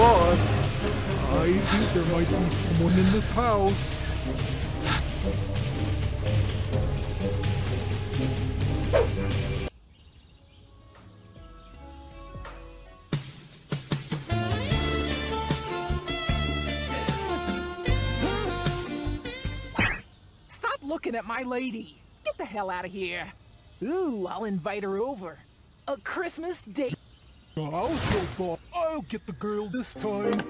boss. I think there might be someone in this house. Stop looking at my lady. Get the hell out of here. Ooh, I'll invite her over. A Christmas date. I'll show Bob. I'll get the girl this time.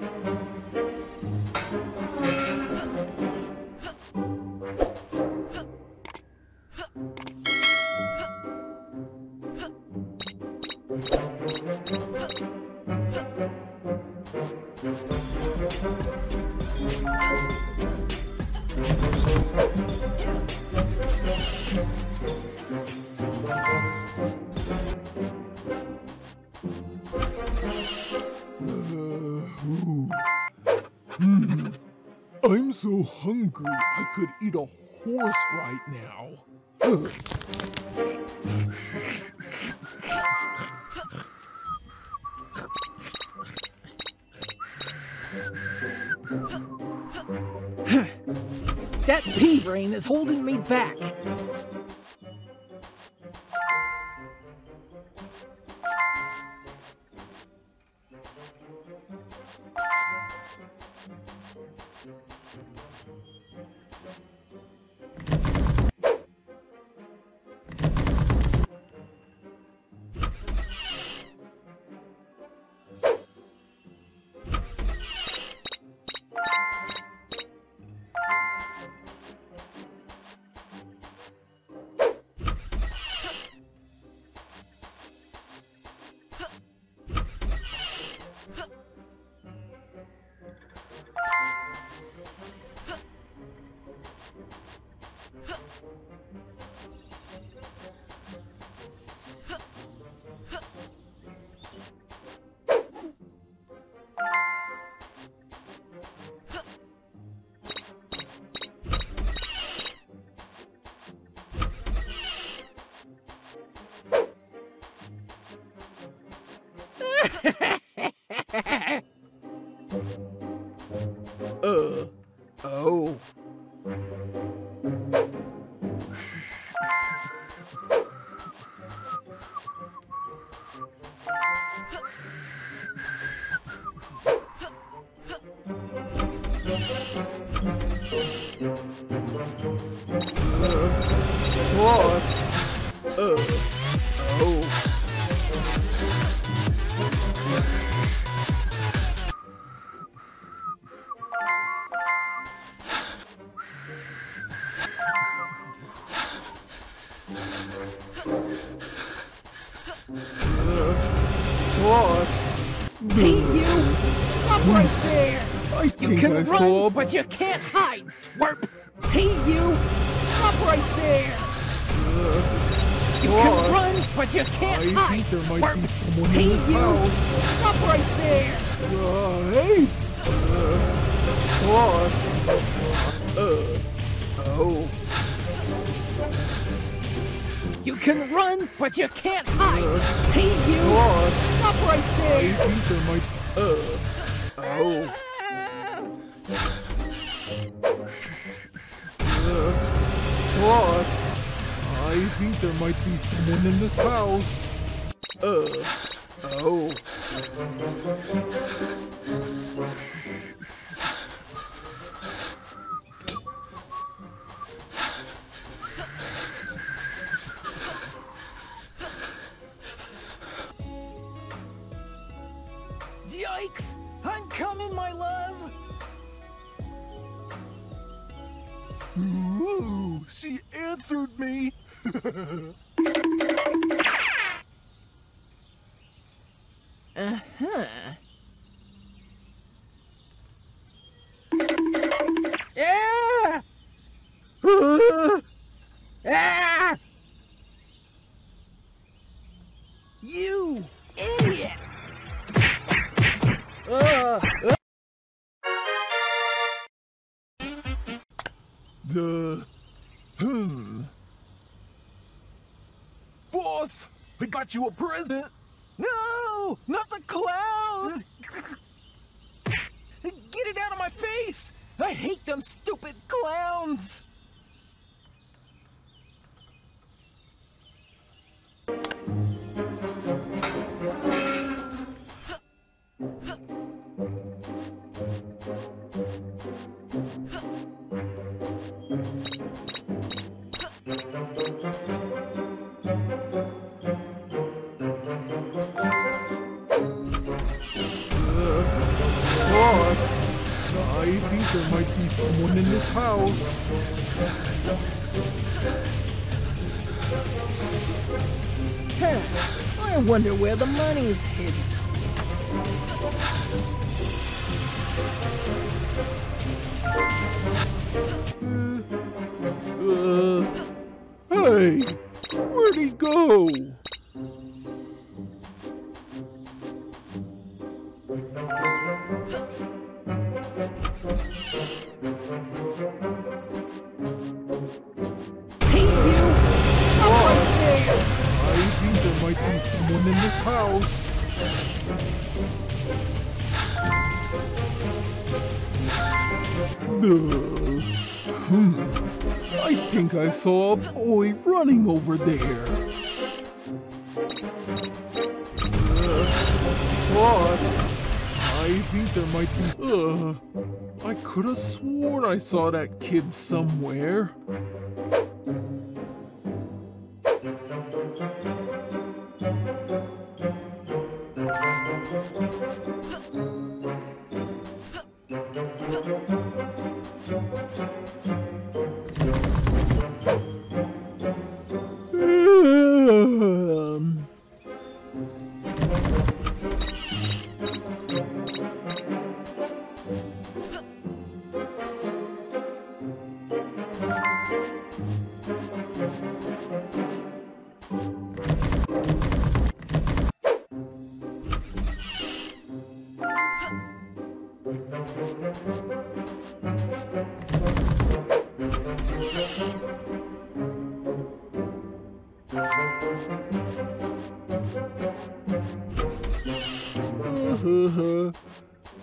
I'm so hungry, I could eat a horse right now. That pea brain is holding me back. Oh. Run, but you can't hide, twerp! Hey, you! Stop right there! You can run, but you can't hide, twerp! Hey, you! Stop right there! Hey! Oh. You can run, but you can't hide! Hey, you! Stop right there! Oh. Boss, I think there might be someone in this house. Yikes! I'm coming, my love! Ooh, she answered me! Yeah! Ah! You idiot! Boss, I got you a present. No, not the clown. face! I hate them stupid clowns! I think there might be someone in this house. I wonder where the money's hidden. Hey, where'd he go? Might be someone in this house. I think I saw a boy running over there. Boss, I think there might be... I could have sworn I saw that kid somewhere.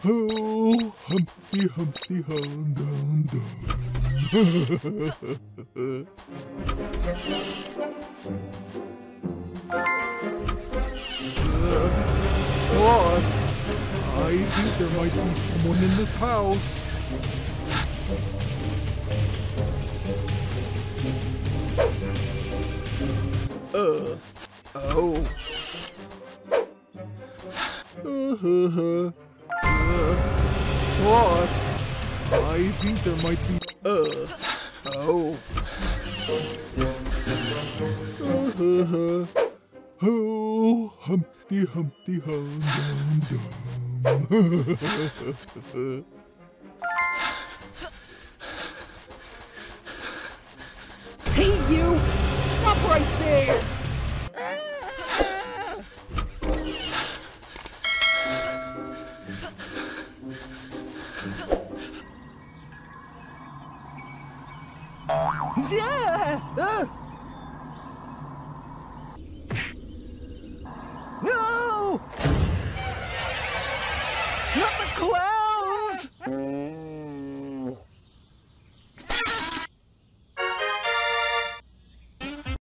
Oh, Humpty, Humpty, hum, dum, dum. Boss, I think there might be someone in this house. Oh. Boss, I think there might be... Oh, Humpty, Humpty, hum, dum, dum. Hey, you! Stop right there!